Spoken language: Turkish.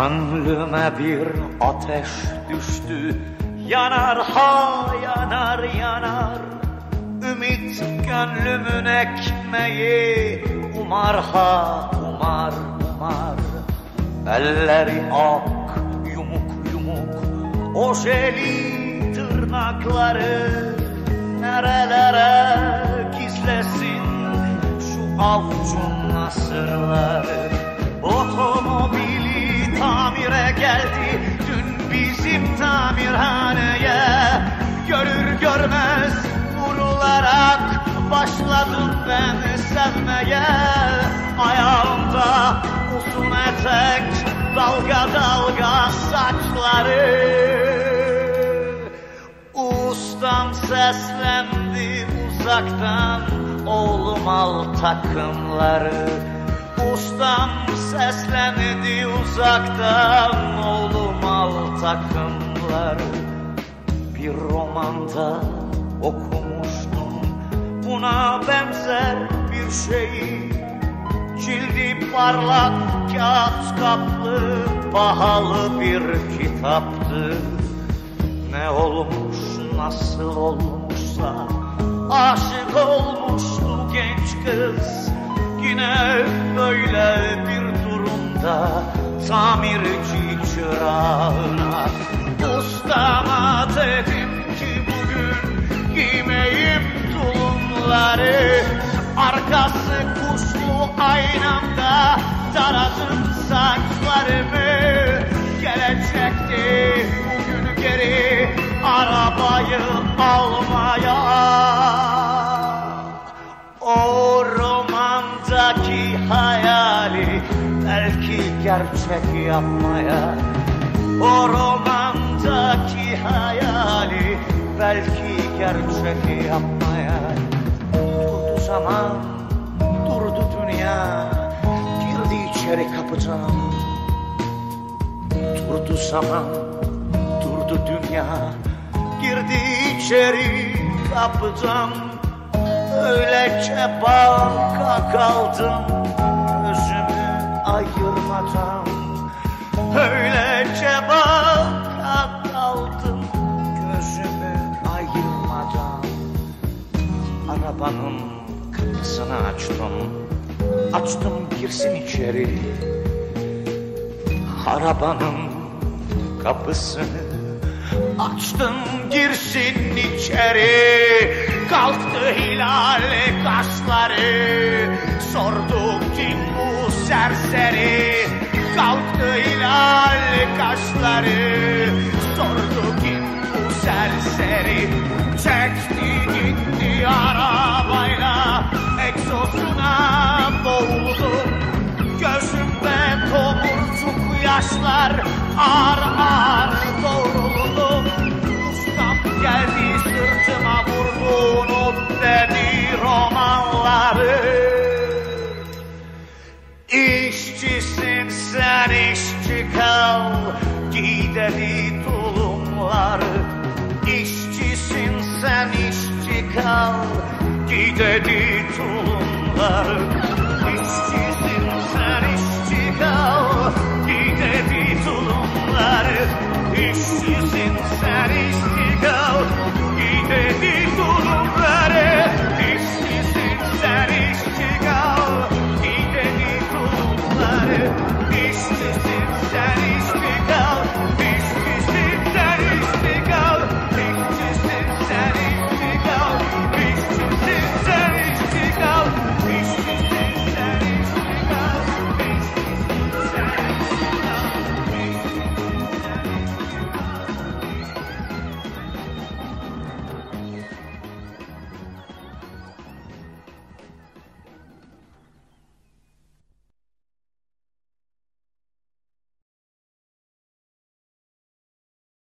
Gönlüme bir ateş düştü, yanar ha yanar yanar. Ümit gönlümün ekmeği, umar ha umar umar. Elleri ak yumuk yumuk, ojeli tırnakları nerelere gizlesin şu avucun sırları. Otomobili tamire geldi dün bizim tamirhaneye, görür görmez vurularak başladım ben sevmeye. Ayağımda uzun etek, dalga dalga saçları. Ustam seslendi uzaktan, oğlum al takımları. Ustam seslendi uzaktan, oğlum al takımları. Bir romanda okumuştum buna benzer bir şeyi, cildi parlak kağıt kaplı pahalı bir kitaptı. Ne olmuş nasıl olmuşsa aşık olmuştu genç kız. Yine böyle bir durumda tamirci çırağına, ustama dedim ki bugün giymeyim tulumları. Arkası kuşlu aynamda taradım saçlarımı. Gelecekti bugün geri arabayı almaya. O romandaki hayali belki gerçek yapmaya, o romandaki hayali belki gerçek yapmaya. Durdu zaman, durdu dünya, girdi içeri kapıdan. Durdu zaman, durdu dünya, girdi içeri kapıdan. Öylece banka kaldım, gözümü ayırmadan. Öylece banka kaldım, gözümü ayırmadan. Arabanın kapısını açtım, açtım girsin içeri. Arabanın kapısını açtım girsin içeri. Kalktı hilal kaşları, sordu kim bu serseri? Kalktı hilal kaşları, sordu kim bu serseri? Çekti gitti arabayla, egzozuna boğuldu. Gözümde tomurcuk yaşlar, ağır ağır doğruldum. Ustam geldi sırtıma vurdu, dedi romanları. İşçisin sen işçi kal, giy dedi tulumları. İşçisin sen işçi kal, giy dedi tulumları. İşçisin sen işçi kal, giy dedi tulumları. İşçisin sen işçi